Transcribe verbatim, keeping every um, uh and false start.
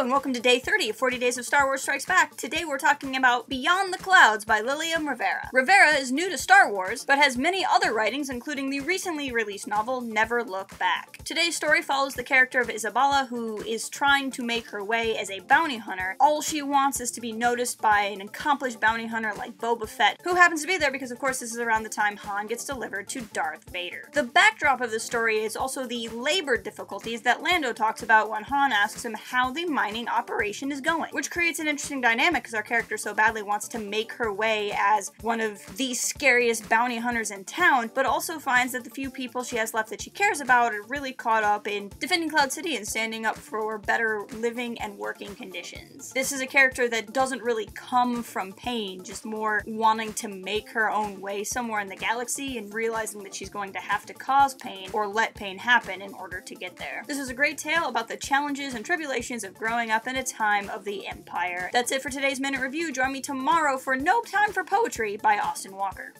Hello and welcome to day thirty of forty Days of Star Wars Strikes Back. Today we're talking about Beyond the Clouds by Lilliam Rivera. Rivera is new to Star Wars, but has many other writings including the recently released novel Never Look Back. Today's story follows the character of Isabella, who is trying to make her way as a bounty hunter. All she wants is to be noticed by an accomplished bounty hunter like Boba Fett, who happens to be there because of course this is around the time Han gets delivered to Darth Vader. The backdrop of the story is also the labor difficulties that Lando talks about when Han asks him how the mining operation is going, which creates an interesting dynamic because our character so badly wants to make her way as one of the scariest bounty hunters in town, but also finds that the few people she has left that she cares about are really caught up in defending Cloud City and standing up for better living and working conditions. This is a character that doesn't really come from pain, just more wanting to make her own way somewhere in the galaxy and realizing that she's going to have to cause pain or let pain happen in order to get there. This is a great tale about the challenges and tribulations of growing up in a time of the Empire. That's it for today's Minute Review. Join me tomorrow for No Time for Poetry by Austin Walker.